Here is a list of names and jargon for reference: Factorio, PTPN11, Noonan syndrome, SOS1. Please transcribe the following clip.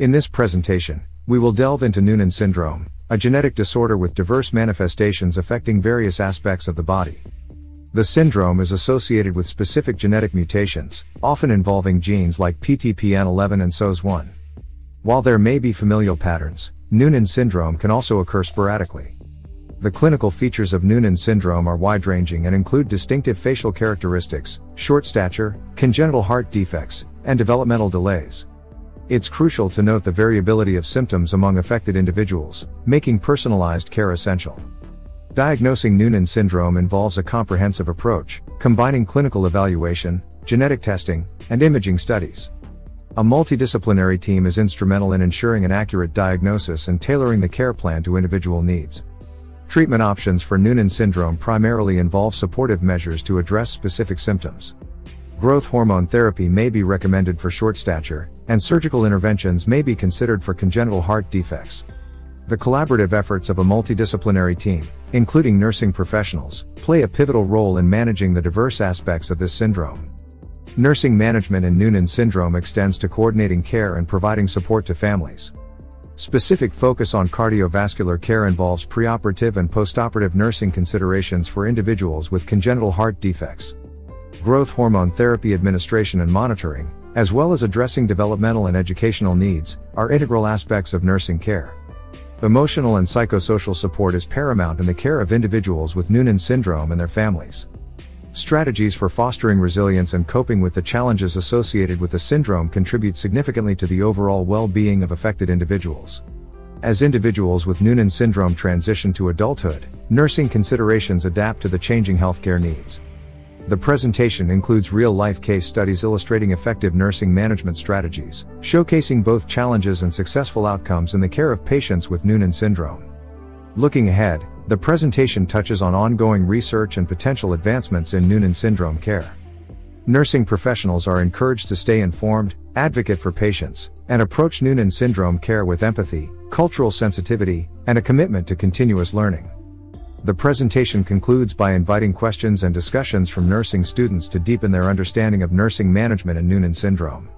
In this presentation, we will delve into Noonan syndrome, a genetic disorder with diverse manifestations affecting various aspects of the body. The syndrome is associated with specific genetic mutations, often involving genes like PTPN11 and SOS1. While there may be familial patterns, Noonan syndrome can also occur sporadically. The clinical features of Noonan syndrome are wide-ranging and include distinctive facial characteristics, short stature, congenital heart defects, and developmental delays. It's crucial to note the variability of symptoms among affected individuals, making personalized care essential. Diagnosing Noonan syndrome involves a comprehensive approach, combining clinical evaluation, genetic testing, and imaging studies. A multidisciplinary team is instrumental in ensuring an accurate diagnosis and tailoring the care plan to individual needs. Treatment options for Noonan syndrome primarily involve supportive measures to address specific symptoms. Growth hormone therapy may be recommended for short stature, and surgical interventions may be considered for congenital heart defects. The collaborative efforts of a multidisciplinary team, including nursing professionals, play a pivotal role in managing the diverse aspects of this syndrome. Nursing management in Noonan syndrome extends to coordinating care and providing support to families. Specific focus on cardiovascular care involves preoperative and postoperative nursing considerations for individuals with congenital heart defects. Growth hormone therapy administration and monitoring, as well as addressing developmental and educational needs, are integral aspects of nursing care. Emotional and psychosocial support is paramount in the care of individuals with Noonan syndrome and their families. Strategies for fostering resilience and coping with the challenges associated with the syndrome contribute significantly to the overall well-being of affected individuals. As individuals with Noonan syndrome transition to adulthood, nursing considerations adapt to the changing healthcare needs. The presentation includes real-life case studies illustrating effective nursing management strategies, showcasing both challenges and successful outcomes in the care of patients with Noonan syndrome. Looking ahead, the presentation touches on ongoing research and potential advancements in Noonan syndrome care. Nursing professionals are encouraged to stay informed, advocate for patients, and approach Noonan syndrome care with empathy, cultural sensitivity, and a commitment to continuous learning. The presentation concludes by inviting questions and discussions from nursing students to deepen their understanding of nursing management in Noonan syndrome.